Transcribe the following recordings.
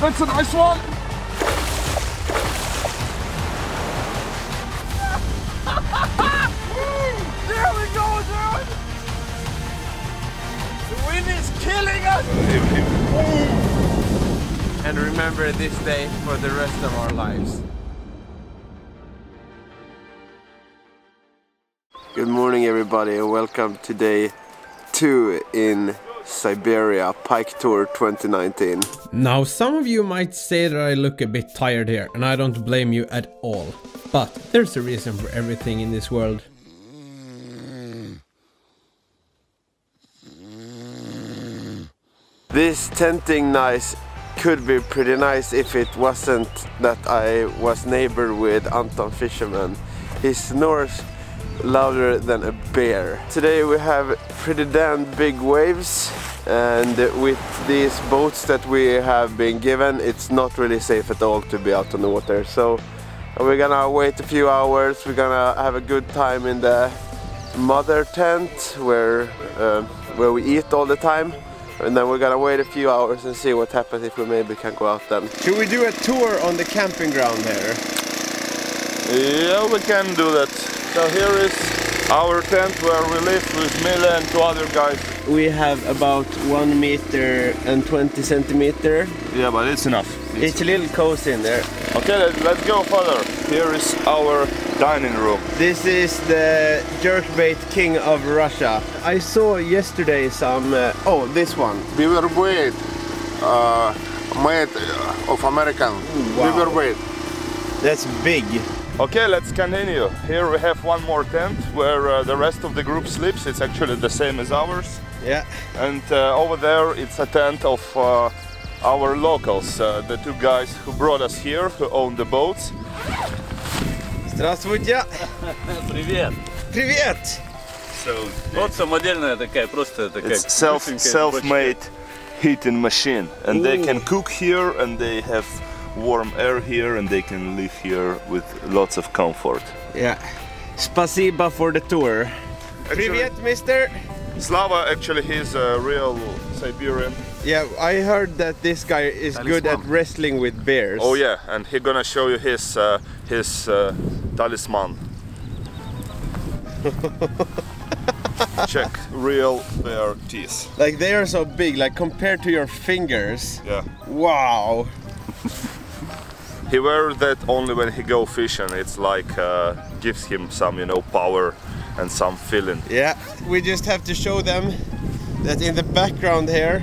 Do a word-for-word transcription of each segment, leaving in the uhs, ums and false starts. That's a nice one. There we go, dude. The wind is killing us. And remember this day for the rest of our lives. Good morning, everybody, and welcome to day two in Siberia Pike Tour twenty nineteen. Now, some of you might say that I look a bit tired here, and I don't blame you at all. But there's a reason for everything in this world. This tenting nice could be pretty nice if it wasn't that I was neighbor with Anton Fisherman. He snores louder than a bear. Today we have pretty damn big waves, and with these boats that we have been given, it's not really safe at all to be out on the water. So we're gonna wait a few hours, we're gonna have a good time in the mother tent where, uh, where we eat all the time, and then we're gonna wait a few hours and see what happens if we maybe can go out then. Should we do a tour on the camping ground here? Yeah, we can do that. So here is our tent where we live with Mille and two other guys. We have about one meter and twenty centimeter. Yeah, but it's enough. It's, it's a little cozy in there. Okay, let, let's go further. Here is our dining room. This is the jerkbait king of Russia. I saw yesterday some... Uh, oh, this one. Beaverbait, uh, made of American. Wow. Beaverbait. That's big. Okay, let's continue. Here we have one more tent where uh, the rest of the group sleeps. It's actually the same as ours. Yeah. And uh, over there it's a tent of uh, our locals, uh, the two guys who brought us here, who own the boats. Здравствуйте. Привет. Привет. So, просто модельная такая, просто такая. Self self-made heating machine, and Ooh. They can cook here, and they have warm air here, and they can live here with lots of comfort. Yeah. Spasiba for the tour. Actually, Privet, mister. Slava, actually, he's a real Siberian. Yeah, I heard that this guy is talisman. Good at wrestling with bears. Oh yeah, and he's gonna show you his uh, his uh, talisman. Check real bear teeth. Like they are so big, like compared to your fingers. Yeah. Wow. He wears that only when he go fishing. It's like uh, gives him some, you know, power and some feeling. Yeah, we just have to show them that in the background here.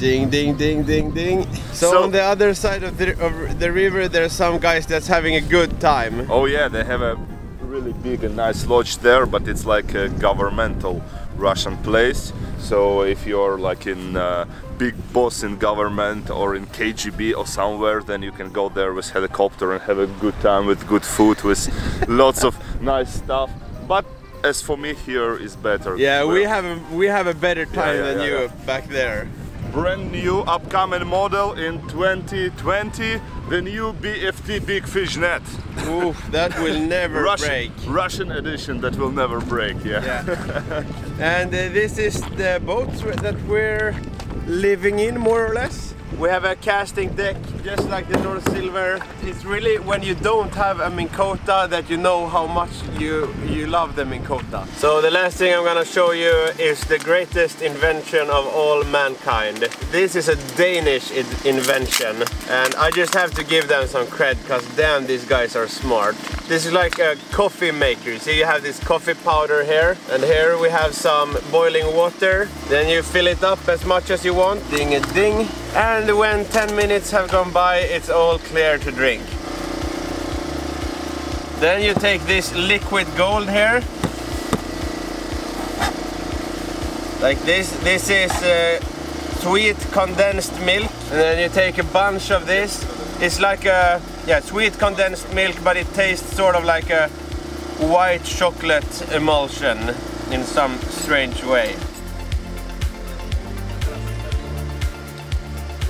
Ding, ding, ding, ding, ding. So, so on the other side of the, of the river, there's some guys that's having a good time. Oh yeah, they have a really big and nice lodge there, but it's like a governmental Russian place. So if you're like in uh, big boss in government or in K G B or somewhere, then you can go there with helicopter and have a good time with good food, with lots of nice stuff. But as for me, here is better. Yeah, well, we have a, we have a better time yeah, yeah, than yeah, you yeah. back there. Brand new upcoming model in twenty twenty, the new B F T Big Fishnet. Ooh, that will never Russian, break. Russian edition that will never break, yeah. yeah. And uh, this is the boat that we're living in, more or less. We have a casting deck, just like the North Silver. It's really when you don't have a Minkota that you know how much you, you love the Minkota. So the last thing I'm gonna show you is the greatest invention of all mankind. This is a Danish invention, and I just have to give them some credit, because damn, these guys are smart. This is like a coffee maker. See, you have this coffee powder here, and here we have some boiling water. Then you fill it up as much as you want, ding a ding. And when ten minutes have gone by, it's all clear to drink. Then you take this liquid gold here. Like this, this is uh, sweet condensed milk. And then you take a bunch of this. It's like a, yeah, sweet condensed milk, but it tastes sort of like a white chocolate emulsion in some strange way.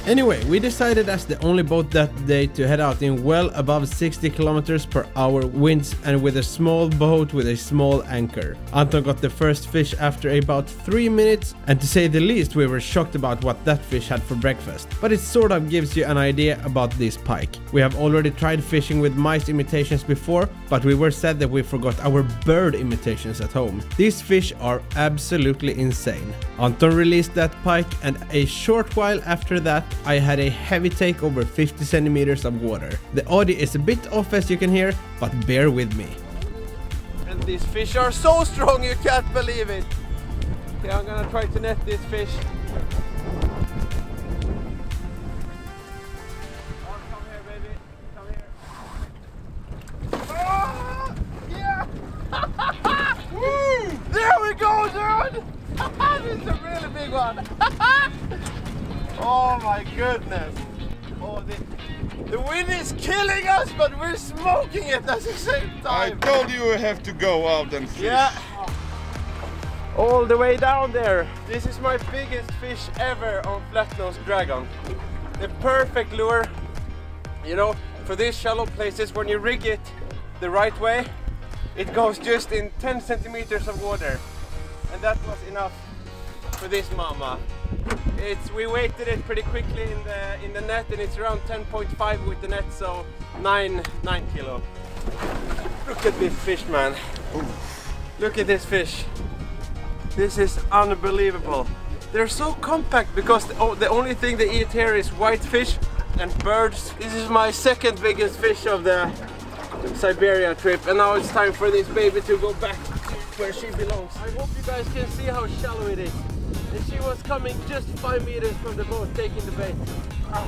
Anyway, we decided as the only boat that day to head out in well above sixty kilometers per hour winds and with a small boat with a small anchor. Anton got the first fish after about three minutes, and to say the least we were shocked about what that fish had for breakfast, but it sort of gives you an idea about this pike. We have already tried fishing with mice imitations before, but we were sad that we forgot our bird imitations at home. These fish are absolutely insane. Anton released that pike, and a short while after that I had a heavy take over fifty centimeters of water. The audio is a bit off as you can hear, but bear with me. And these fish are so strong you can't believe it! Okay, I'm gonna try to net this fish. Oh my goodness! Oh, the, the wind is killing us, but we're smoking it at the same time! I told you we have to go out and fish! Yeah! All the way down there! This is my biggest fish ever on Flatnose Dragon. The perfect lure, you know, for these shallow places. When you rig it the right way, it goes just in ten centimeters of water. And that was enough for this mama. It's, we weighted it pretty quickly in the in the net, and it's around ten point five with the net, so nine nine kilo. Look at this fish, man! Look at this fish. This is unbelievable. They're so compact because the, oh, the only thing they eat here is white fish and birds. This is my second biggest fish of the Siberia trip, and now it's time for this baby to go back to where she belongs. I hope you guys can see how shallow it is. And she was coming just five meters from the boat, taking the bait. Ah.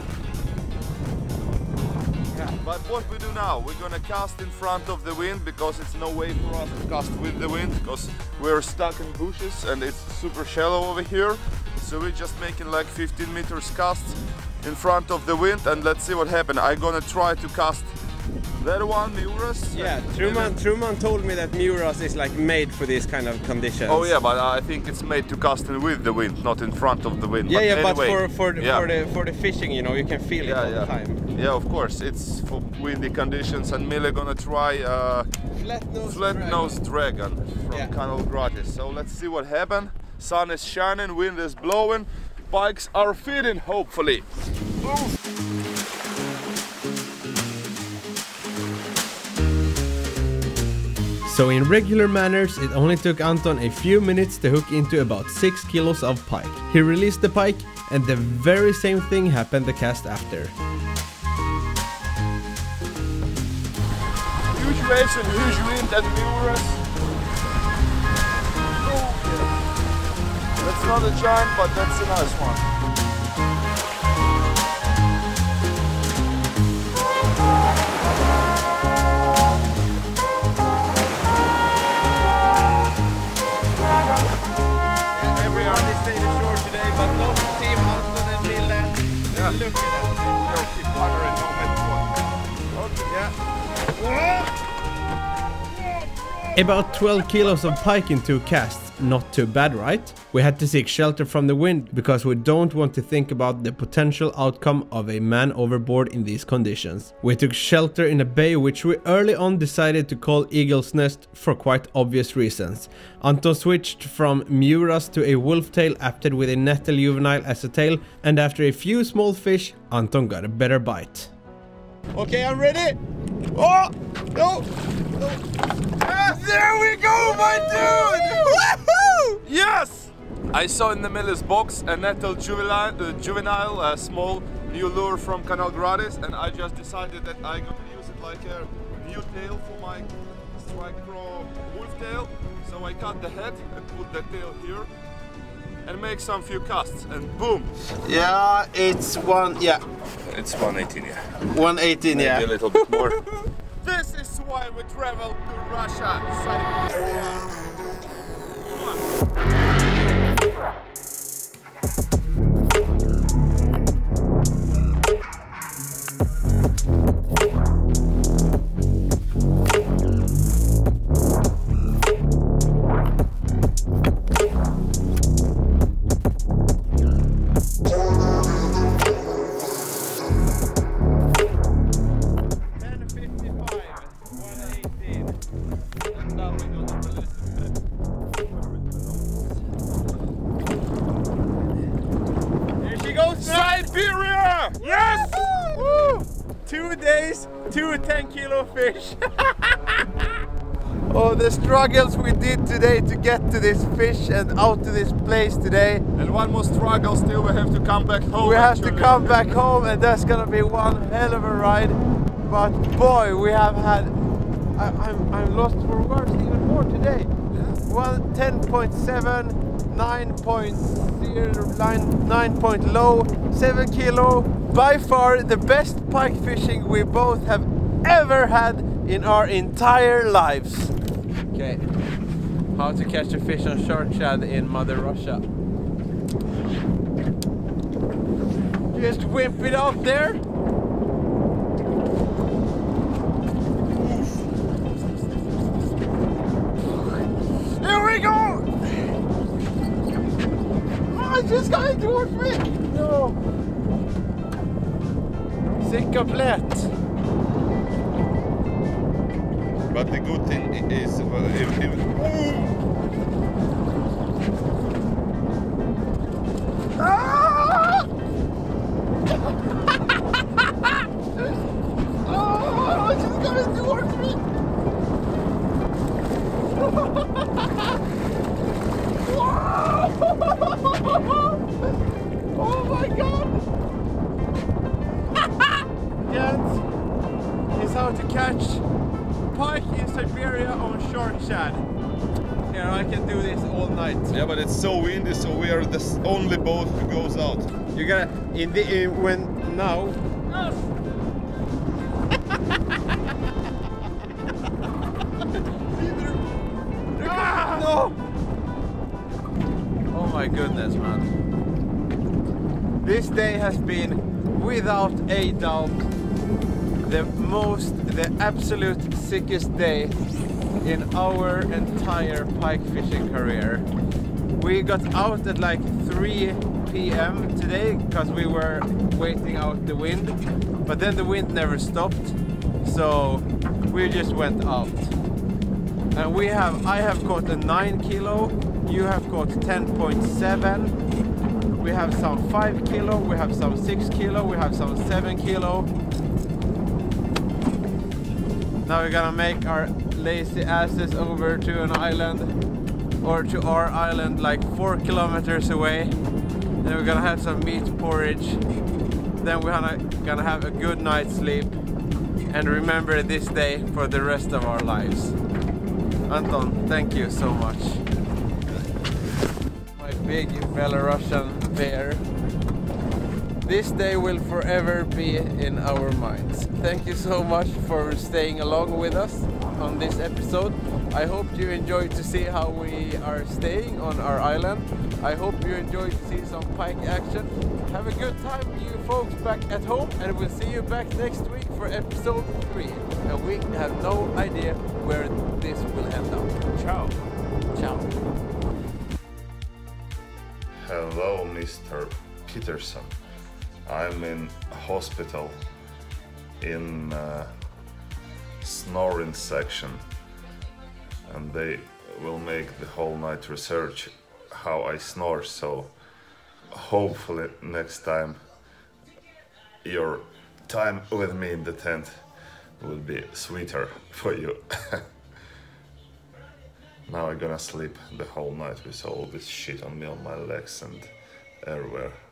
Yeah, but what we do now, we're gonna cast in front of the wind, because it's no way for us to cast with the wind, because we're stuck in bushes and it's super shallow over here. So we're just making like fifteen meters casts in front of the wind, and let's see what happens. I'm gonna try to cast that one, Mjuras. Yeah, Truman, Truman told me that Mjuras is like made for these kind of conditions. Oh yeah, but I think it's made to cast in with the wind, not in front of the wind. Yeah, but yeah, anyway, but for, for, the, yeah. for the for the fishing, you know, you can feel it yeah, all yeah. the time. Yeah, of course, it's for windy conditions, and Mille gonna try uh, Flatnose Flat Dragon. Dragon from yeah. Canalgratis. So let's see what happens. Sun is shining, wind is blowing, pikes are feeding, hopefully. Ooh. So in regular manners, it only took Anton a few minutes to hook into about six kilos of pike. He released the pike, and the very same thing happened the cast after. Huge waves and huge wind at Mjuras. That's not a giant, but that's a nice one. Look at that, they'll keep watering no matter what. Okay, yeah. About twelve kilos of pike in two casts, not too bad, right? We had to seek shelter from the wind because we don't want to think about the potential outcome of a man overboard in these conditions. We took shelter in a bay which we early on decided to call Eagle's Nest for quite obvious reasons. Anton switched from Mjuras to a wolf tail after with a nettle juvenile as a tail, and after a few small fish, Anton got a better bite. Okay, I'm ready! Oh! No! No! Ah, there we go, my dude! Woohoo! Yes! I saw in the Mille's box a nettle juvenile, uh, juvenile a small new lure from Canalgratis, and I just decided that I'm going to use it like a new tail for my Strike Pro Wolf Tail. So I cut the head and put the tail here and make some few casts, and boom! Yeah, it's one, yeah. It's one eighteen, yeah. one eighteen, yeah. Maybe a little bit more. This is why we travel to Russia, Siberia. Siberia! Yes! Woo! Two days, two ten kilo fish. Oh, the struggles we did today to get to this fish and out to this place today. And one more struggle still, we have to come back home. We have actually. to come back home, and that's gonna be one hell of a ride. But boy, we have had, I, I'm, I'm lost for words even more today. One ten point seven. nine point zero, nine point low, seven kilo. By far the best pike fishing we both have ever had in our entire lives. Okay, how to catch a fish on Shortshad in Mother Russia. Just whip it out there. Here we go! Just going towards me! No! Sick of let. But the good thing is... Well, if, if... Ah! Oh, it's just going towards me! Oh my god! That is how to catch pike in Siberia on Shortshad. Here, I can do this all night. Yeah, but it's so windy, so we are the only boat who goes out. You gotta in the in, when now. Oh. My goodness, man. This day has been, without a doubt, the most, the absolute sickest day in our entire pike fishing career. We got out at like three p m today because we were waiting out the wind, but then the wind never stopped, so we just went out. And we have, I have caught a nine kilo. You have caught ten point seven, we have some five kilo, we have some six kilo, we have some seven kilo. Now we're gonna make our lazy asses over to an island, or to our island like four kilometers away. Then we're gonna have some meat porridge, then we're gonna, gonna have a good night's sleep and remember this day for the rest of our lives. Anton, thank you so much. Big Belarusian bear. This day will forever be in our minds. Thank you so much for staying along with us on this episode. I hope you enjoyed to see how we are staying on our island. I hope you enjoyed to see some pike action. Have a good time, you folks back at home, and we'll see you back next week for episode three. And we have no idea where this will end up. Ciao. Ciao. Hello, Mister Peterson. I'm in hospital in uh, snoring section, and they will make the whole night research how I snore, so hopefully next time your time with me in the tent will be sweeter for you. Now I'm gonna sleep the whole night with all this shit on me, on my legs and everywhere.